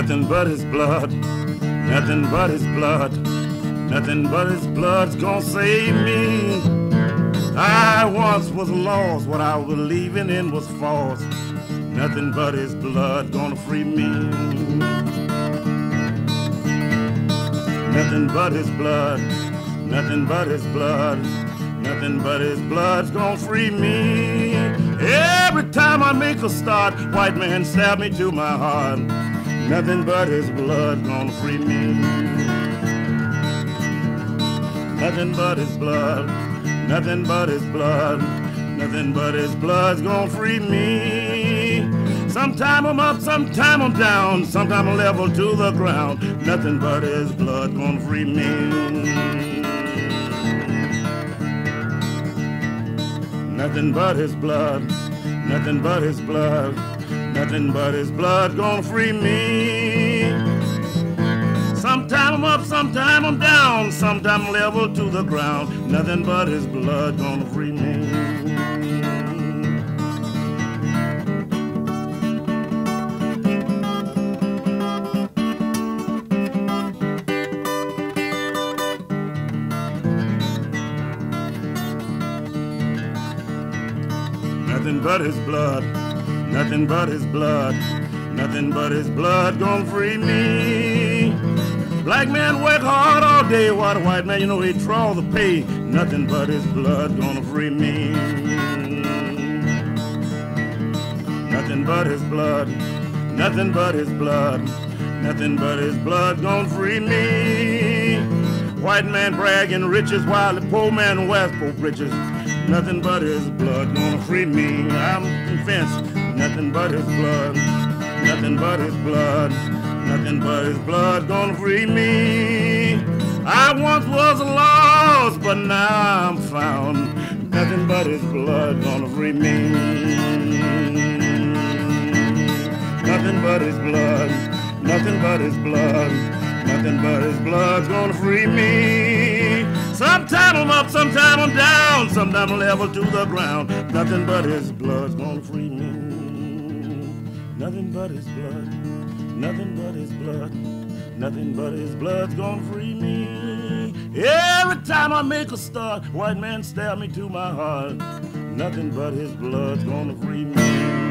Nothing but his blood, nothing but his blood, nothing but his blood's gonna save me. I once was lost, what I was believing in was false. Nothing but his blood gonna free me. Nothing but his blood, nothing but his blood, nothing but his blood's gonna free me. Every time I make a start, white man stab me to my heart. Nothing but his blood gonna free me. Nothing but his blood, nothing but his blood, nothing but his blood's gonna free me. Sometime I'm up, sometime I'm down, sometime I'm level to the ground. Nothing but his blood gonna free me. Nothing but his blood, nothing but his blood, nothing but his blood gonna free me. Sometime I'm up, sometime I'm down, sometime I'm level to the ground. Nothing but his blood gonna free me. Nothing but his blood, nothing but his blood, nothing but his blood gonna free me. Black man work hard all day, while the white man, you know, he draw the pay. Nothing but his blood gonna free me. Nothing but his blood, nothing but his blood, nothing but his blood gonna free me. White man bragging riches, while the poor man wears poor riches. Nothing but his blood gonna free me. I'm convinced. Nothing but his blood, nothing but his blood, nothing but his blood gonna free me. I once was lost, but now I'm found. Nothing but his blood gonna free me. Nothing but his blood, nothing but his blood, nothing but his blood's gonna free me. Sometime I'm up, sometime I'm down, sometime I'm level to the ground. Nothing but his blood's gonna free me. Nothing but his blood, nothing but his blood, nothing but his blood's gonna free me. Every time I make a start, white man stab me to my heart. Nothing but his blood's gonna free me.